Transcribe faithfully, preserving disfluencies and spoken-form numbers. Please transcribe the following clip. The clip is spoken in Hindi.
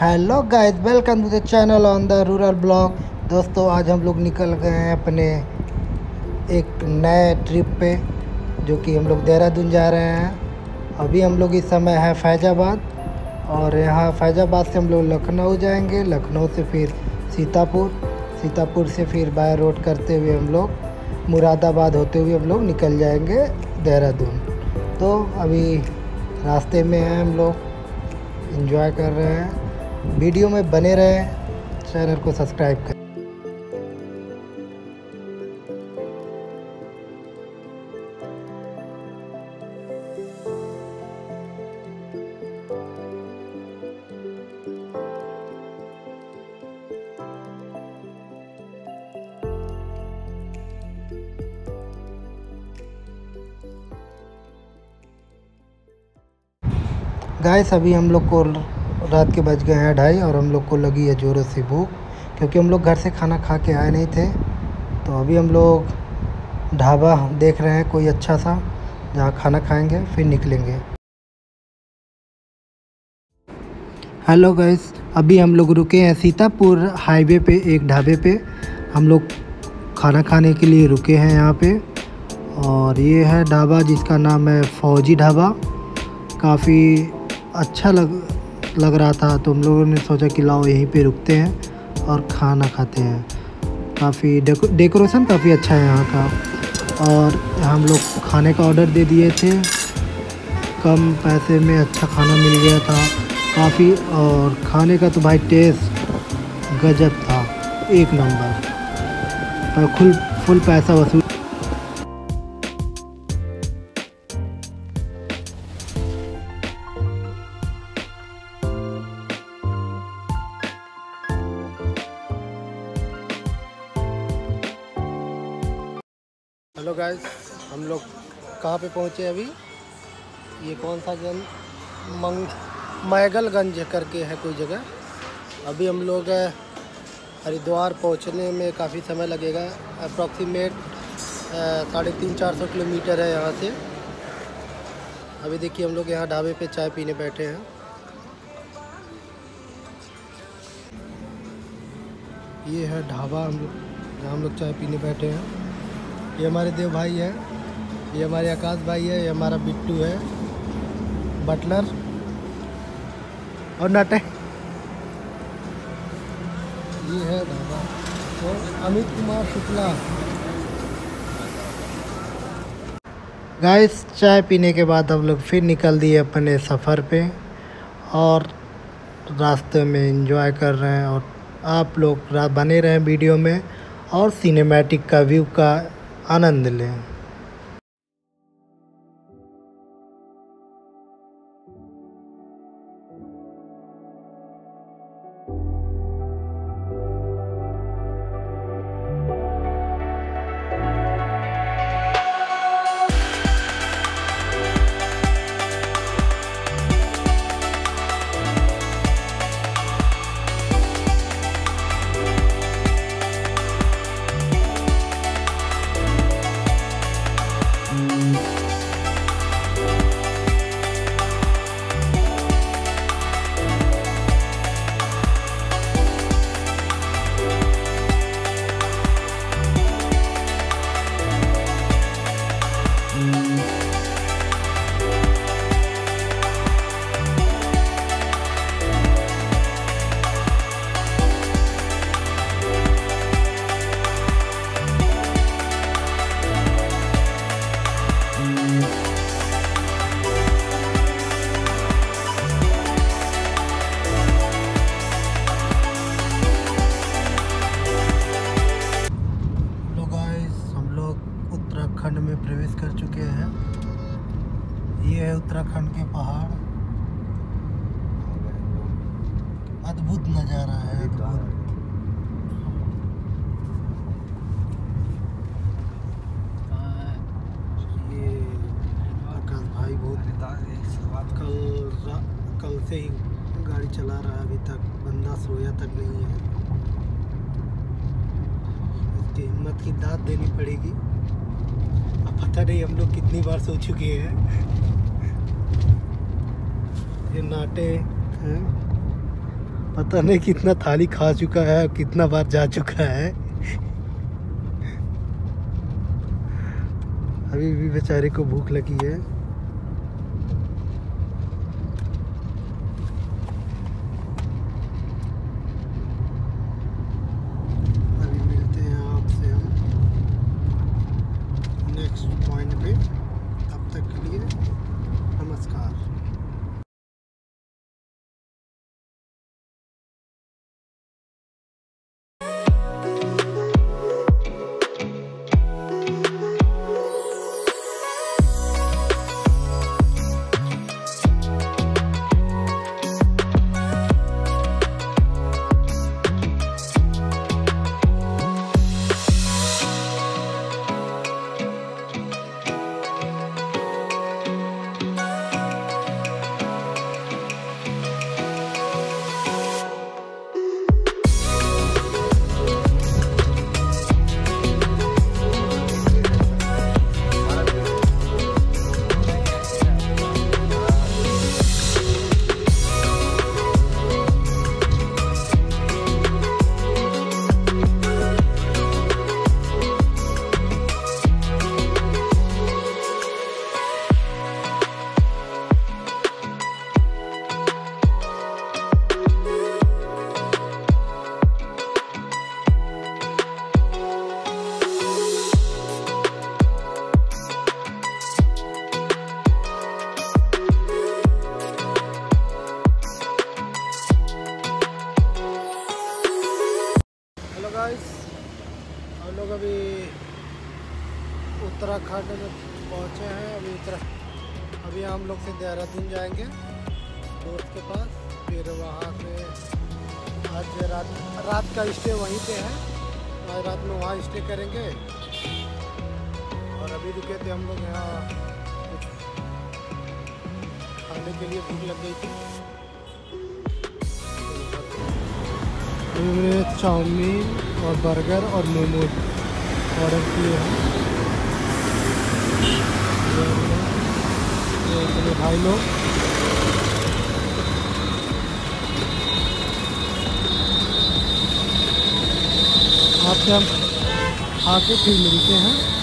Hello guys, welcome to the channel on the rural blog. दोस्तों, आज हम लोग निकल गए हैं अपने एक नए ट्रिप पे, जो कि हम लोग देहरादून जा रहे हैं। अभी हम लोग इस समय है फैजाबाद, और यहाँ फैजाबाद से हम लोग लखनऊ जाएंगे, लखनऊ से फिर सीतापुर, सीतापुर से फिर बाय रोड करते हुए हम लोग मुरादाबाद होते हुए हम लोग निकल जाएंगे देहरादून। तो अभी रास्ते में हैं, हम लोग एंजॉय कर रहे हैं। वीडियो में बने रहें, चैनल को सब्सक्राइब करें। गाइस, अभी हम लोग को रात के बज गए हैं ढाई, और हम लोग को लगी है ज़ोरों से भूख, क्योंकि हम लोग घर से खाना खा के आए नहीं थे। तो अभी हम लोग ढाबा देख रहे हैं कोई अच्छा सा, जहाँ खाना खाएंगे फिर निकलेंगे। हेलो गाइस, अभी हम लोग रुके हैं सीतापुर हाईवे पे एक ढाबे पे। हम लोग खाना खाने के लिए रुके हैं यहाँ पे, और ये है ढाबा जिसका नाम है फौजी ढाबा। काफ़ी अच्छा लग लग रहा था, तो हम लोगों ने सोचा कि लाओ यहीं पे रुकते हैं और खाना खाते हैं। काफ़ी डेको, डेकोरेशन काफ़ी अच्छा है यहाँ का, और हम लोग खाने का ऑर्डर दे दिए थे। कम पैसे में अच्छा खाना मिल गया था काफ़ी, और खाने का तो भाई टेस्ट गजब था, एक नंबर। और फुल फुल पैसा वसूल। हेलो गाइस, हम लोग कहाँ पे पहुँचे अभी? ये कौन सा गंज, मंग मैगलगंज करके है कोई जगह। अभी हम लोग हरिद्वार पहुँचने में काफ़ी समय लगेगा, अप्रॉक्सीमेट साढ़े तीन चार सौ किलोमीटर है यहाँ से। अभी देखिए हम लोग यहाँ ढाबे पे चाय पीने बैठे हैं। ये है ढाबा हम लोग, जहाँ हम लोग चाय पीने बैठे हैं। ये हमारे देव भाई है, ये हमारे आकाश भाई है, ये हमारा बिट्टू है बटलर, और नट है। ये है ढाबा, और अमित कुमार शुक्ला। गाइस, चाय पीने के बाद हम लोग फिर निकल दिए अपने सफ़र पे, और रास्ते में एंजॉय कर रहे हैं। और आप लोग बने रहें वीडियो में, और सिनेमैटिक का व्यू का आनंद लें। उत्तराखंड में प्रवेश कर चुके हैं। ये है उत्तराखंड के पहाड़, अद्भुत नज़ारा है, अद्भुत। ये आकाश भाई बहुत कल कल से ही गाड़ी चला रहा है, अभी तक बंदा सोया तक नहीं है। इसकी हिम्मत की दाद देनी पड़ेगी। पता नहीं हम लोग कितनी बार सो चुके हैं। ये नाटे हैं, पता नहीं कितना थाली खा चुका है, कितना बार जा चुका है। अभी भी बेचारे को भूख लगी है। अभी मिलते हैं आपसे हम नेक्स्ट पॉइंट पे। तब तक के लिए नमस्कार। हम लोग अभी उत्तराखंड में पहुँचे हैं। अभी उत्तराखंड अभी हम लोग से देहरादून जाएंगे दोस्त के पास, फिर वहाँ से आज रात रात का स्टे वहीं पे है। आज रात में वहाँ स्टे करेंगे और अभी रुके थे हम लोग यहाँ खाने के लिए, भूख लग गई थी। चाउमीन और बर्गर और मोमोज ऑर्डर किए हैं मेरे भाई लोग। आपसे हम आके फिर मिलते हैं।